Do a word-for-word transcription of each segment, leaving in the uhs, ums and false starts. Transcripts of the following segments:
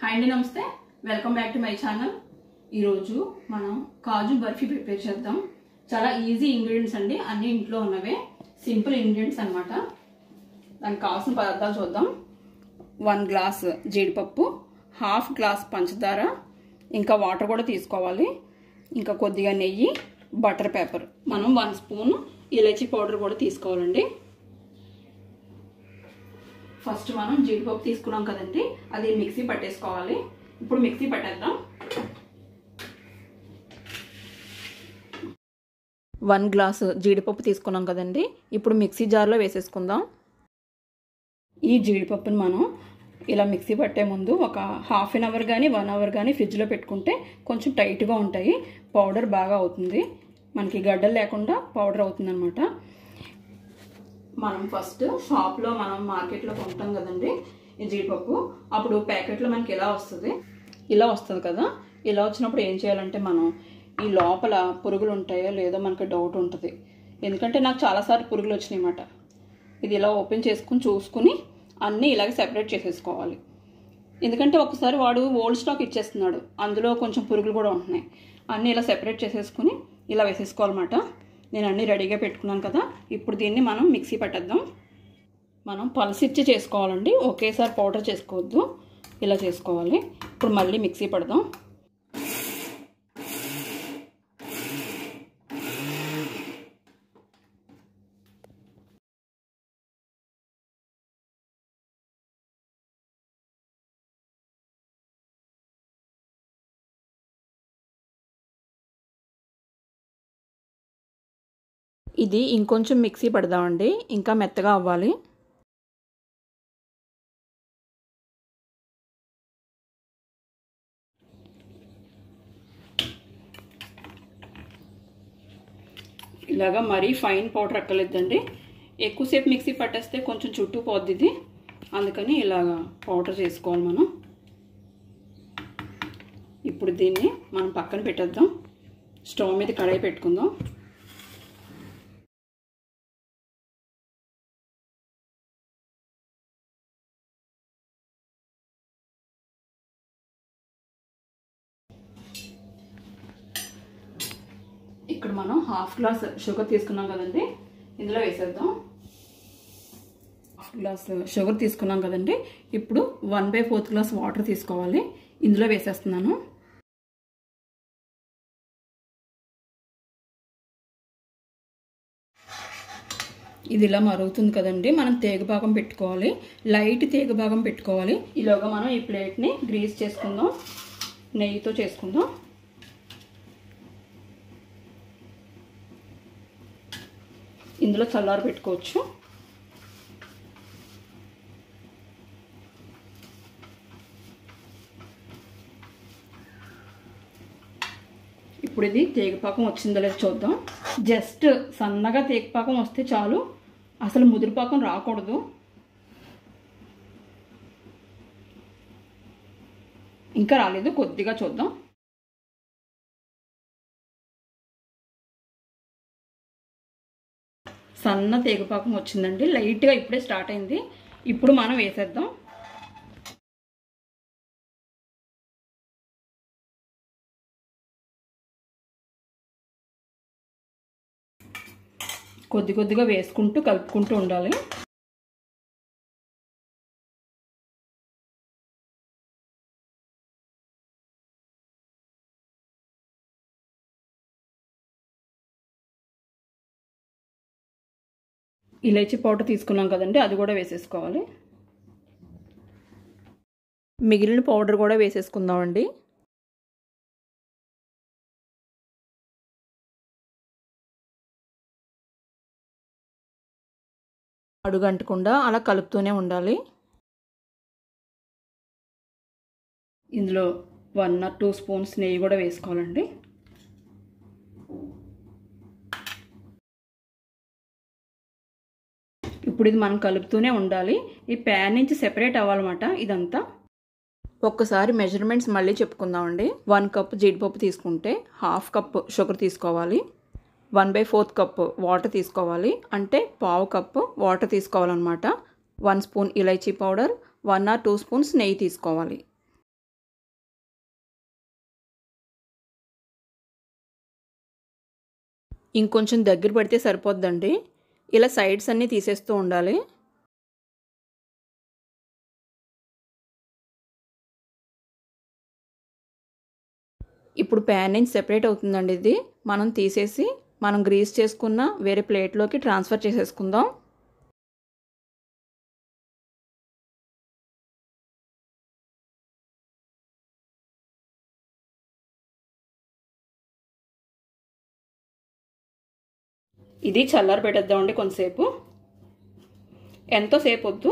Hi అండి, నమస్తే. Welcome back to my channel. ఈరోజు మనం కాజు బర్ఫీ ప్రిపేర్ చేద్దాం. చాలా ఈజీ ఇంగ్రీడియంట్స్ అండి, అన్ని ఇంట్లో ఉన్నవే సింపుల్ ఇంగ్రీడియంట్స్ అనమాట. దానికి కావాల్సిన పదార్థాలు చూద్దాం. వన్ గ్లాస్ జీడిపప్పు, హాఫ్ గ్లాస్ పంచదార, ఇంకా వాటర్ కూడా తీసుకోవాలి, ఇంకా కొద్దిగా నెయ్యి, బటర్ పేపర్, మనం వన్ స్పూన్ ఇలాచీ పౌడర్ కూడా తీసుకోవాలండి. ఫస్ట్ మనం జీడిపప్పు తీసుకున్నాం కదండి, అది మిక్సీ పట్టేసుకోవాలి. ఇప్పుడు మిక్సీ పట్టేద్దాం. వన్ గ్లాసు జీడిపప్పు తీసుకున్నాం కదండి, ఇప్పుడు మిక్సీ జార్లో వేసేసుకుందాం. ఈ జీడిపప్పును మనం ఇలా మిక్సీ పట్టే ముందు ఒక హాఫ్ అన్ అవర్ కానీ వన్ అవర్ కానీ ఫ్రిడ్జ్లో పెట్టుకుంటే కొంచెం టైట్గా ఉంటాయి, పౌడర్ బాగా అవుతుంది, మనకి గడ్డలు లేకుండా పౌడర్ అవుతుంది అనమాట. మనం ఫస్ట్ షాప్లో మనం మార్కెట్లో కొంటాం కదండి ఈ జీడిపప్పు, అప్పుడు ప్యాకెట్లో మనకి ఇలా వస్తుంది, ఇలా వస్తుంది కదా. ఇలా వచ్చినప్పుడు ఏం చేయాలంటే, మనం ఈ లోపల పురుగులు ఉంటాయో లేదో మనకి డౌట్ ఉంటుంది, ఎందుకంటే నాకు చాలాసార్లు పురుగులు వచ్చినాయి అన్నమాట. ఇది ఇలా ఓపెన్ చేసుకుని చూసుకుని అన్నీ ఇలాగే సెపరేట్ చేసేసుకోవాలి, ఎందుకంటే ఒకసారి వాడు ఓల్డ్ స్టాక్ ఇచ్చేస్తున్నాడు, అందులో కొంచెం పురుగులు కూడా ఉంటున్నాయి. అన్నీ ఇలా సెపరేట్ చేసేసుకుని ఇలా వేసేసుకోవాలన్నమాట. నేను అన్నీ రెడీగా పెట్టుకున్నాను కదా, ఇప్పుడు దీన్ని మనం మిక్సీ పట్టేద్దాం. మనం పలసిచ్చి చేసుకోవాలండి, ఒకేసారి పౌడర్ చేసుకోవద్దు, ఇలా చేసుకోవాలి. ఇప్పుడు మళ్ళీ మిక్సీ పడదాం. ఇది ఇంకొంచెం మిక్సీ పడదామండి, ఇంకా మెత్తగా అవ్వాలి. ఇలాగా మరీ ఫైన్ పౌడర్ అక్కర్లేదండి, ఎక్కువసేపు మిక్సీ పట్టేస్తే కొంచెం చుట్టూ పోద్ది ఇది, అందుకని ఇలాగా పౌడర్ చేసుకోవాలి మనం. ఇప్పుడు దీన్ని మనం పక్కన పెట్టేద్దాం. స్టవ్ మీద కడాయి పెట్టుకుందాం. ఇక్కడ మనం హాఫ్ గ్లాస్ షుగర్ తీసుకున్నాం కదండి, ఇందులో వేసేద్దాం. హాఫ్ గ్లాస్ షుగర్ తీసుకున్నాం కదండి, ఇప్పుడు one by fourth glass water తీసుకోవాలి, ఇందులో వేసేస్తున్నాను. ఇది ఇలా మరుగుతుంది కదండి, మనం తేగ భాగం పెట్టుకోవాలి, లైట్ తేగ భాగం పెట్టుకోవాలి. ఈలోగా మనం ఈ ప్లేట్ని గ్రీస్ చేసుకుందాం, నెయ్యితో చేసుకుందాం. ఇందులో చల్లారి పెట్టుకోవచ్చు. ఇప్పుడు ఇది తేగపాకం వచ్చిందో లేదో చూద్దాం. జస్ట్ సన్నగా తేగపాకం వస్తే చాలు, అసలు ముదురుపాకం రాకూడదు. ఇంకా రాలేదు, కొద్దిగా చూద్దాం. సన్న తేగపాకం వచ్చిందండి, లైట్గా ఇప్పుడే స్టార్ట్ అయింది. ఇప్పుడు మనం వేసేద్దాం. కొద్ది కొద్దిగా వేసుకుంటూ కలుపుకుంటూ ఉండాలి. ఇలాచీ పౌడర్ తీసుకున్నాం కదండి, అది కూడా వేసేసుకోవాలి. మిగిలిన పౌడర్ కూడా వేసేసుకుందామండి. అడుగంటకుండా అలా కలుపుతూనే ఉండాలి. ఇందులో వన్ ఆర్ టూ స్పూన్స్ నెయ్యి కూడా వేసుకోవాలండి. ఇప్పుడు ఇది మనం కలుపుతూనే ఉండాలి, ఈ ప్యాన్ నుంచి సెపరేట్ అవ్వాలన్నమాట ఇదంతా. ఒక్కసారి మెజర్మెంట్స్ మళ్ళీ చెప్పుకుందామండి. వన్ కప్ జీడిపప్పు తీసుకుంటే హాఫ్ కప్ షుగర్ తీసుకోవాలి, one by fourth cup water తీసుకోవాలి, అంటే పావు కప్పు వాటర్ తీసుకోవాలన్నమాట. వన్ స్పూన్ ఇలైచీ powder, one or two spoons నెయ్యి తీసుకోవాలి. ఇంకొంచెం దగ్గర పెడితే సరిపోద్దండి. ఇలా సైడ్స్ అన్నీ తీసేస్తూ ఉండాలి. ఇప్పుడు ప్యాన్ నుంచి సెపరేట్ అవుతుందండి. ఇది మనం తీసేసి మనం గ్రీస్ చేసుకున్న వేరే ప్లేట్లోకి ట్రాన్స్ఫర్ చేసేసుకుందాం. ఇది చల్లారి పెట్టేద్దామండి కొంతసేపు. ఎంతోసేపు వద్దు,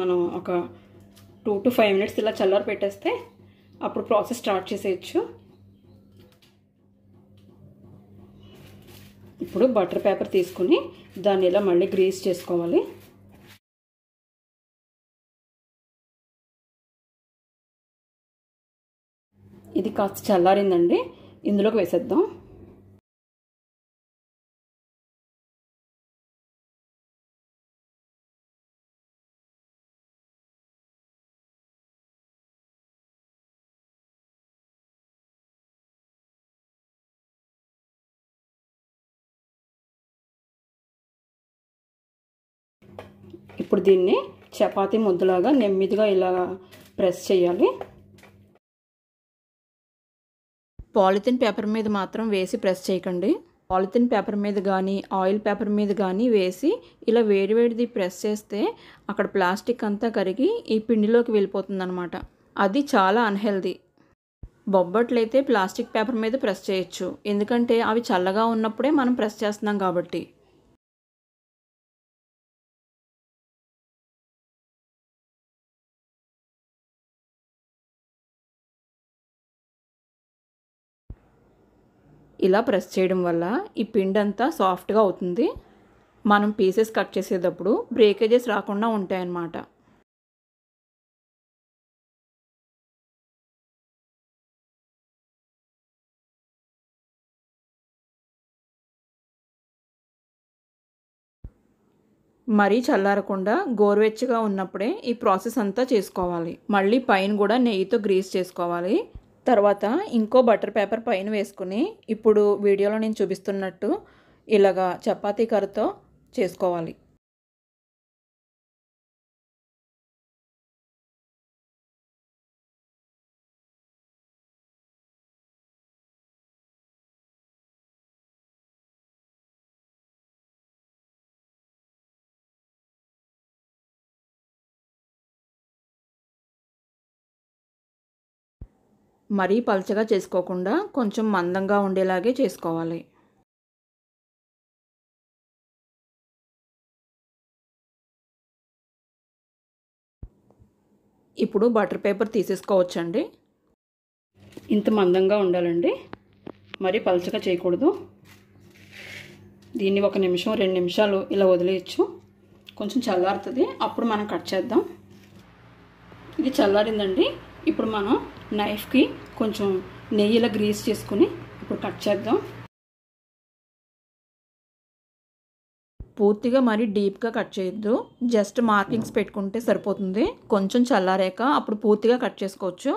మనం ఒక టూ టు ఫైవ్ మినిట్స్ ఇలా చల్లారి పెట్టేస్తే అప్పుడు ప్రాసెస్ స్టార్ట్ చేసేయచ్చు. ఇప్పుడు బటర్ పేపర్ తీసుకుని దాన్ని ఇలా మళ్ళీ గ్రీస్ చేసుకోవాలి. ఇది కాస్త చల్లారిందండి, ఇందులోకి వేసేద్దాం. ఇప్పుడు దీన్ని చపాతీ ముద్దలాగా నెమ్మదిగా ఇలా ప్రెస్ చేయాలి. పాలిథిన్ పేపర్ మీద మాత్రం వేసి ప్రెస్ చేయకండి. పాలిథిన్ పేపర్ మీద కానీ ఆయిల్ పేపర్ మీద కానీ వేసి ఇలా వేడివేడిది ప్రెస్ చేస్తే అక్కడ ప్లాస్టిక్ అంతా కరిగి ఈ పిండిలోకి వెళ్ళిపోతుంది అనమాట. అది చాలా అన్హెల్దీ. బొబ్బట్లయితే ప్లాస్టిక్ పేపర్ మీద ప్రెస్ చేయొచ్చు, ఎందుకంటే అవి చల్లగా ఉన్నప్పుడే మనం ప్రెస్ చేస్తున్నాం కాబట్టి. ఇలా ప్రెస్ చేయడం వల్ల ఈ పిండి అంతా సాఫ్ట్గా అవుతుంది. మనం పీసెస్ కట్ చేసేటప్పుడు బ్రేకేజెస్ రాకుండా ఉంటాయన్నమాట. మరీ చల్లారకుండా గోరువెచ్చగా ఉన్నప్పుడే ఈ ప్రాసెస్ అంతా చేసుకోవాలి. మళ్ళీ పైన కూడా నెయ్యితో గ్రీస్ చేసుకోవాలి. తర్వాత ఇంకో బటర్ పేపర్ పైన వేసుకుని ఇప్పుడు వీడియోలో నేను చూపిస్తున్నట్టు ఇలాగా చపాతీ కర్రతో చేసుకోవాలి. మరీ పలచగా చేసుకోకుండా కొంచెం మందంగా ఉండేలాగే చేసుకోవాలి. ఇప్పుడు బటర్ పేపర్ తీసేసుకోవచ్చండి. ఇంత మందంగా ఉండాలండి, మరీ పలచగా చేయకూడదు. దీన్ని ఒక నిమిషం రెండు నిమిషాలు ఇలా వదిలేయచ్చు. కొంచెం చల్లారుతుంది, అప్పుడు మనం కట్ చేద్దాం. ఇది చల్లారిందండి. ఇప్పుడు మనం నైఫ్కి కొంచెం నెయ్యిలా గ్రీస్ చేసుకుని ఇప్పుడు కట్ చేద్దాం. పూర్తిగా మరీ డీప్గా కట్ చేయొద్దు, జస్ట్ మార్కింగ్స్ పెట్టుకుంటే సరిపోతుంది. కొంచెం చల్లారాక అప్పుడు పూర్తిగా కట్ చేసుకోవచ్చు.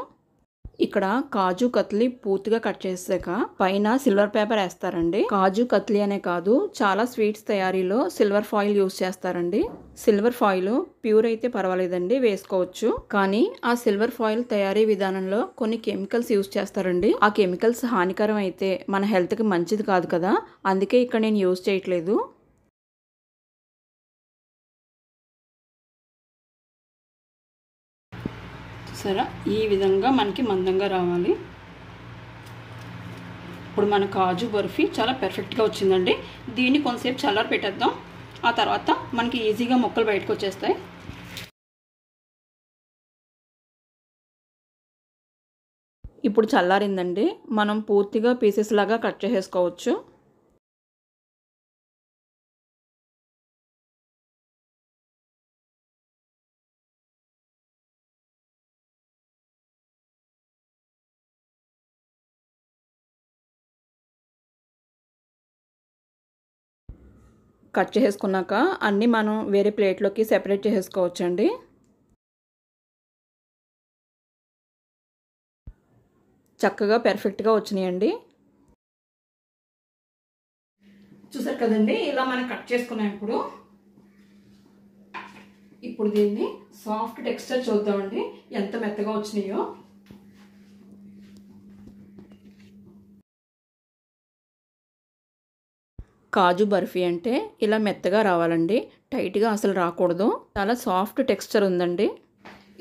ఇక్కడ కాజు కత్లీ పూర్తిగా కట్ చేసాక పైన సిల్వర్ పేపర్ వేస్తారండి. కాజు కత్లీ అనే కాదు, చాలా స్వీట్స్ తయారీలో సిల్వర్ ఫాయిల్ యూజ్ చేస్తారండి. సిల్వర్ ఫాయిల్ ప్యూర్ అయితే పర్వాలేదండి, వేసుకోవచ్చు. కానీ ఆ సిల్వర్ ఫాయిల్ తయారీ విధానంలో కొన్ని కెమికల్స్ యూజ్ చేస్తారండి. ఆ కెమికల్స్ హానికరం అయితే మన హెల్త్కి మంచిది కాదు కదా, అందుకే ఇక్కడ నేను యూజ్ చేయట్లేదు. సరే, ఈ విధంగా మనకి మందంగా రావాలి. ఇప్పుడు మన కాజు బర్ఫీ చాలా పెర్ఫెక్ట్గా వచ్చిందండి. దీన్ని కొంతసేపు చల్లారి పెట్టేద్దాం, ఆ తర్వాత మనకి ఈజీగా ముక్కలు బయటకు వచ్చేస్తాయి. ఇప్పుడు చల్లారిందండి, మనం పూర్తిగా పీసెస్ లాగా కట్ చేసేసుకోవచ్చు. కట్ చేసుకున్నాక అన్నీ మనం వేరే ప్లేట్లోకి సెపరేట్ చేసుకోవచ్చండి. చక్కగా పెర్ఫెక్ట్గా వచ్చినాయండి. చూసారు కదండి, ఇలా మనం కట్ చేసుకున్నాం. ఇప్పుడు ఇప్పుడు దీన్ని సాఫ్ట్ టెక్స్చర్ చూద్దామండి ఎంత మెత్తగా వచ్చినాయో. కాజు బర్ఫీ అంటే ఇలా మెత్తగా రావాలండి, టైట్గా అసలు రాకూడదు. చాలా సాఫ్ట్ టెక్స్చర్ ఉందండి.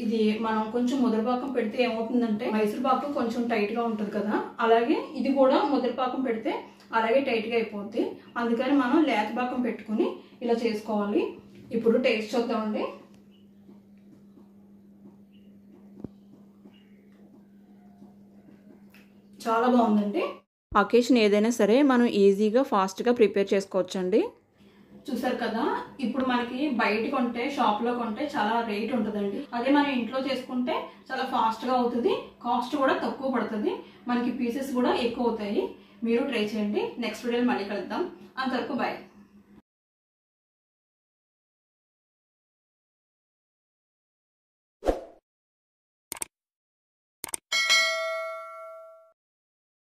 ఇది మనం కొంచెం ముద్రపాకం పెడితే ఏమవుతుందంటే మైసూర్ పాకం కొంచెం టైట్గా ఉంటుంది కదా, అలాగే ఇది కూడా ముద్రపాకం పెడితే అలాగే టైట్గా అయిపోద్ది. అందుకని మనం లేత పాకం పెట్టుకుని ఇలా చేసుకోవాలి. ఇప్పుడు టేస్ట్ చూద్దామండి. చాలా బాగుందండి. అకేషన్ ఏదైనా సరే మనం ఈజీగా ఫాస్ట్గా ప్రిపేర్ చేసుకోవచ్చండి. చూసారు కదా, ఇప్పుడు మనకి బయట కొంటే, షాప్లో కొంటే చాలా రేట్ ఉంటుందండి. అదే మనం ఇంట్లో చేసుకుంటే చాలా ఫాస్ట్గా అవుతుంది, కాస్ట్ కూడా తక్కువ పడుతుంది, మనకి పీసెస్ కూడా ఎక్కువ అవుతాయి. మీరు ట్రై చేయండి. నెక్స్ట్ వీడియోలో మళ్ళీ కలుద్దాం. అంతవరకు బాయ్.